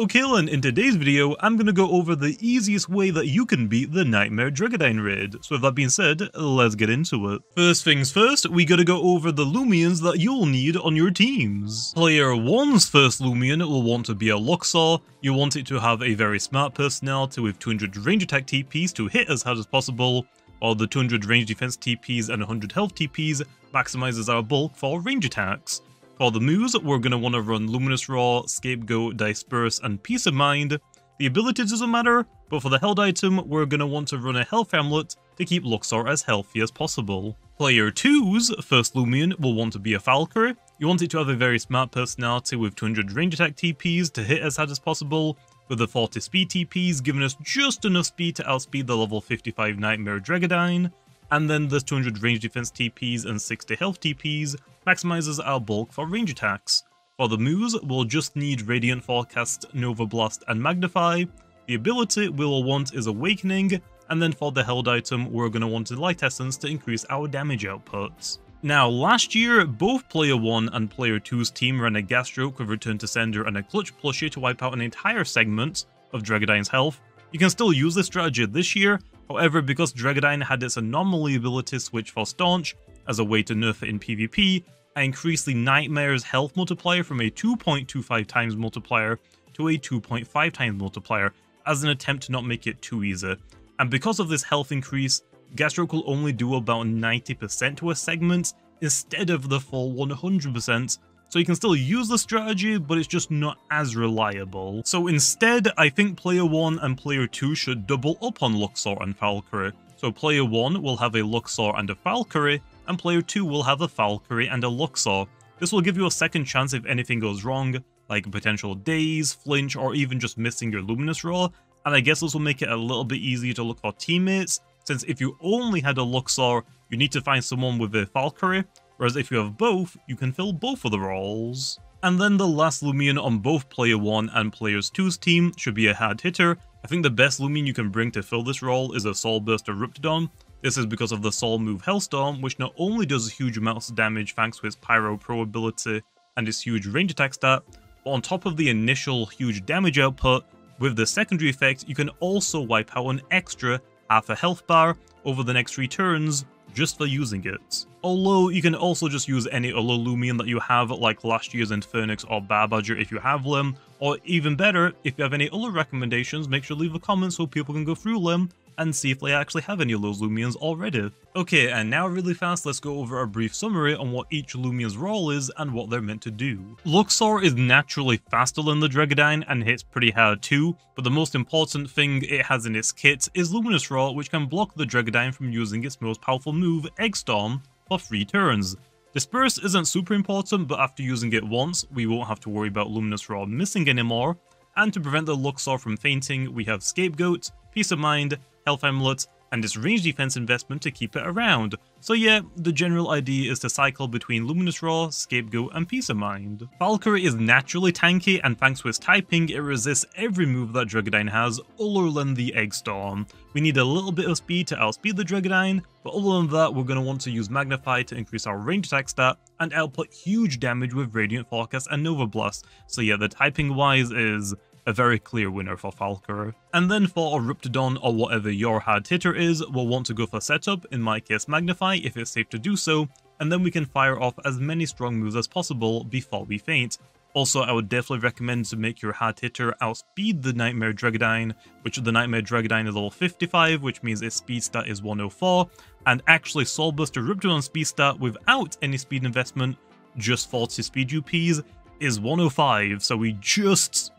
Okay, and in today's video, I'm going to go over the easiest way that you can beat the Nightmare Dreggodyne raid. So with that being said, let's get into it. First things first, we got to go over the Loomians that you'll need on your teams. Player 1's first Loomian will want to be a Luxor. You want it to have a very smart personality with 200 range attack TPs to hit as hard as possible, while the 200 range defense TPs and 100 health TPs maximizes our bulk for range attacks. For the moves, we're going to want to run Luminous Roar, Scapegoat, Disperse, and Peace of Mind. The ability doesn't matter, but for the held item, we're going to want to run a Health Amulet to keep Luxor as healthy as possible. Player 2's first Lumian will want to be a Falkyrie. You want it to have a very smart personality with 200 range attack TPs to hit as hard as possible, with the 40 speed TPs giving us just enough speed to outspeed the level 55 Nightmare Dreggodyne. And then the 200 range defense TPs and 60 health TPs maximizes our bulk for range attacks. For the moves, we'll just need Radiant Forecast, Nova Blast, and Magnify. The ability we'll want is Awakening, and then for the held item, we're going to want Light Essence to increase our damage outputs. Now, last year, both Player 1 and Player 2's team ran a Gastroke with Return to Sender and a Clutch Plushie to wipe out an entire segment of Dreggodyne's health. You can still use this strategy this year. However, because Dreggodyne had its anomaly ability switch for Staunch as a way to nerf it in PvP, I increased the Nightmare's health multiplier from a 2.25 times multiplier to a 2.5 times multiplier as an attempt to not make it too easy. And because of this health increase, Gastroke will only do about 90% to a segment instead of the full 100%. So you can still use the strategy, but it's just not as reliable. So instead, I think Player 1 and Player 2 should double up on Luxor and Falkyrie. So Player 1 will have a Luxor and a Falkyrie, and Player 2 will have a Falkyrie and a Luxor. This will give you a second chance if anything goes wrong, like a potential daze, flinch, or even just missing your Luminous Roar. And I guess this will make it a little bit easier to look for teammates, since if you only had a Luxor, you need to find someone with a Falkyrie. Whereas if you have both, you can fill both of the roles. And then the last Lumian on both Player 1 and Player 2's team should be a hard hitter. I think the best Lumian you can bring to fill this role is a Soulburster Eruptodon. This is because of the Soul move Hellstorm, which not only does huge amounts of damage thanks to its Pyro Pro ability and its huge range attack stat, but on top of the initial huge damage output, with the secondary effect, you can also wipe out an extra half a health bar over the next 3 turns, just for using it. Although you can also just use any other Lumian that you have, like last year's Infernix or Bad Badger if you have them, or even better, if you have any other recommendations, make sure to leave a comment so people can go through them and see if they actually have any of those Lumians already. Okay, and now really fast, let's go over a brief summary on what each Lumian's role is and what they're meant to do. Luxor is naturally faster than the Dreggodyne and hits pretty hard too, but the most important thing it has in its kit is Luminous Roar, which can block the Dreggodyne from using its most powerful move, Eggstorm, for 3 turns. Disperse isn't super important, but after using it once, we won't have to worry about Luminous Roar missing anymore, and to prevent the Luxor from fainting, we have Scapegoat, Peace of Mind, Health Amulet, and its range defense investment to keep it around. So yeah, the general idea is to cycle between Luminous Roar, Scapegoat, and Peace of Mind. Falkyrie is naturally tanky, and thanks to its typing, it resists every move that Dreggodyne has, other than the Eggstorm. We need a little bit of speed to outspeed the Dreggodyne, but other than that, we're going to want to use Magnify to increase our range attack stat, and output huge damage with Radiant Forecast and Nova Blast. So yeah, the typing-wise is a very clear winner for Falkor. And then for Riptodon, or whatever your hard hitter is, we'll want to go for setup, in my case Magnify if it's safe to do so, and then we can fire off as many strong moves as possible before we faint. Also, I would definitely recommend to make your hard hitter outspeed the Nightmare Dreggodyne, which the Nightmare Dreggodyne is level 55, which means its speed stat is 104, and actually Soulburster Eruptodon's speed stat without any speed investment, just 40 speed UPs, is 105, so we just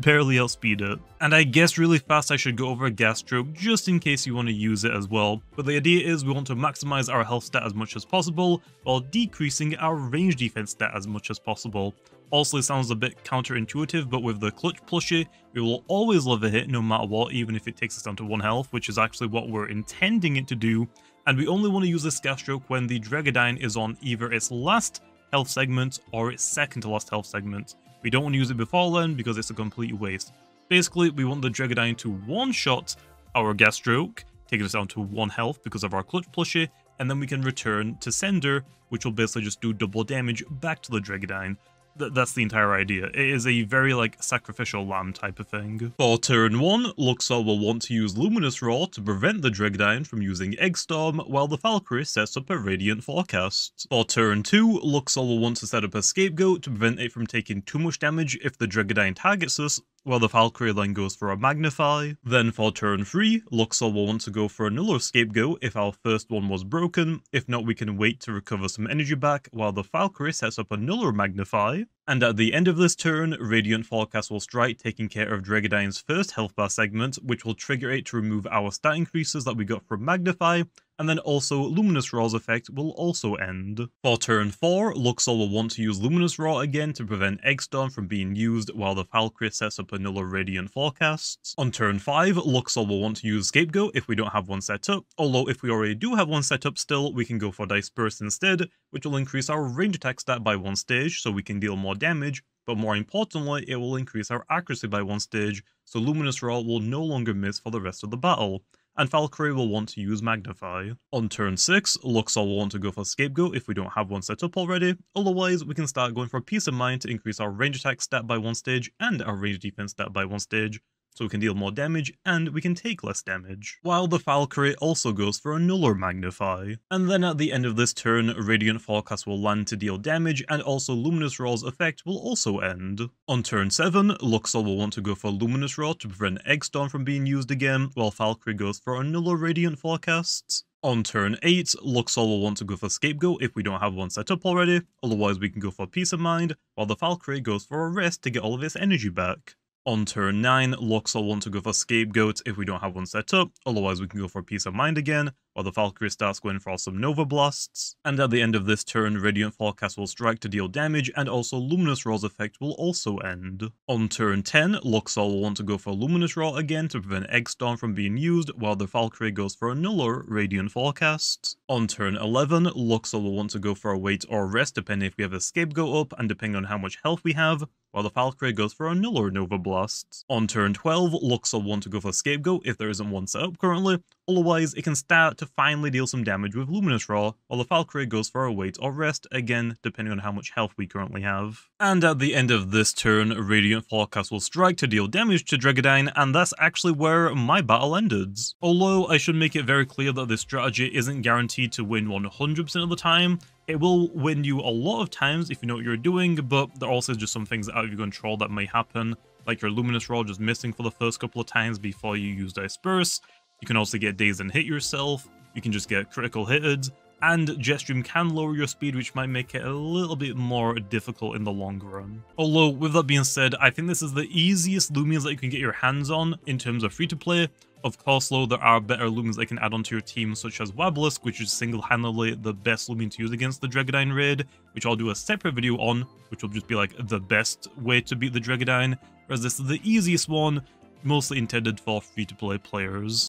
barely outspeed it. And I guess really fast I should go over Gastroke just in case you want to use it as well. But the idea is we want to maximize our health stat as much as possible while decreasing our range defense stat as much as possible. Also, it sounds a bit counterintuitive, but with the Clutch Plushie, we will always love a hit no matter what, even if it takes us down to 1 health, which is actually what we're intending it to do. And we only want to use this Gastroke when the Dreggodyne is on either its last health segment or its second to last health segment. We don't want to use it before then because it's a complete waste. Basically, we want the Dreggodyne to one-shot our Gastroke, taking us down to 1 health because of our Clutch Plushie, and then we can return to sender, which will basically just do double damage back to the Dreggodyne. That's the entire idea. It is a very, like, sacrificial lamb type of thing. For turn 1, Luxor will want to use Luminous Roar to prevent the Dreggodyne from using Egg Storm, while the Falkyrie sets up a Radiant Forecast. For turn 2, Luxor will want to set up a Scapegoat to prevent it from taking too much damage if the Dreggodyne targets us, while the Falkyrie then goes for a Magnify. Then for turn 3, Luxor will want to go for another Scapegoat if our first one was broken. If not, we can wait to recover some energy back, while the Falkyrie sets up another Magnify. And at the end of this turn, Radiant Forecast will strike, taking care of Dreggodyne's first health bar segment, which will trigger it to remove our stat increases that we got from Magnify, and then also Luminous Roar's effect will also end. For turn 4, Luxor will want to use Luminous Roar again to prevent Egg Storm from being used, while the Falkyrie sets up another Radiant Forecast. On turn 5, Luxor will want to use Scapegoat if we don't have one set up, although if we already do have one set up still, we can go for Disperse instead, which will increase our range attack stat by one stage, so we can deal more damage, but more importantly, it will increase our accuracy by one stage, so Luminous Roar will no longer miss for the rest of the battle. And Falkyrie will want to use Magnify. On turn 6, Luxor will want to go for Scapegoat if we don't have one set up already, otherwise we can start going for Peace of Mind to increase our range attack stat by one stage and our range defense stat by one stage, so we can deal more damage and we can take less damage. While the Falkyrie also goes for another Magnify. And then at the end of this turn, Radiant Forecast will land to deal damage, and also Luminous Roar's effect will also end. On turn 7, Luxor will want to go for Luminous Roar to prevent Egg Storm from being used again, while Falkyrie goes for another Radiant Forecast. On turn 8, Luxor will want to go for Scapegoat if we don't have one set up already, otherwise we can go for Peace of Mind, while the Falkyrie goes for a Rest to get all of its energy back. On turn 9, Luxor will want to go for Scapegoat if we don't have one set up, otherwise we can go for Peace of Mind again, while the Falkyrie starts going for some Nova Blasts. And at the end of this turn, Radiant Forecast will strike to deal damage, and also Luminous Roar's effect will also end. On turn 10, Luxor will want to go for Luminous Roar again to prevent Egg Storm from being used, while the Falkyrie goes for another Radiant Forecast. On turn 11, Luxor will want to go for a Wait or Rest depending if we have a Scapegoat up and depending on how much health we have, while the Falkyrie goes for another Nova Blast. On turn 12, Luxor will want to go for Scapegoat if there isn't one set up currently, otherwise it can start to finally deal some damage with Luminous Roar, while the Falkyrie goes for a Wait or Rest, again depending on how much health we currently have. And at the end of this turn, Radiant Forecast will strike to deal damage to Dreggodyne, and that's actually where my battle ended. Although I should make it very clear that this strategy isn't guaranteed to win 100% of the time. It will win you a lot of times if you know what you're doing, but there are also just some things out of your control that may happen, like your Luminous Roar just missing for the first couple of times before you use Disperse. You can also get dazed and hit yourself, you can just get critical hitted, and Jetstream can lower your speed, which might make it a little bit more difficult in the long run. Although, with that being said, I think this is the easiest Loomians that you can get your hands on in terms of free-to-play. Of course, though, there are better Loomians that can add onto your team, such as Wablisk, which is single-handedly the best Loomian to use against the Dreggodyne raid, which I'll do a separate video on, which will just be like the best way to beat the Dreggodyne, whereas this is the easiest one, mostly intended for free-to-play players.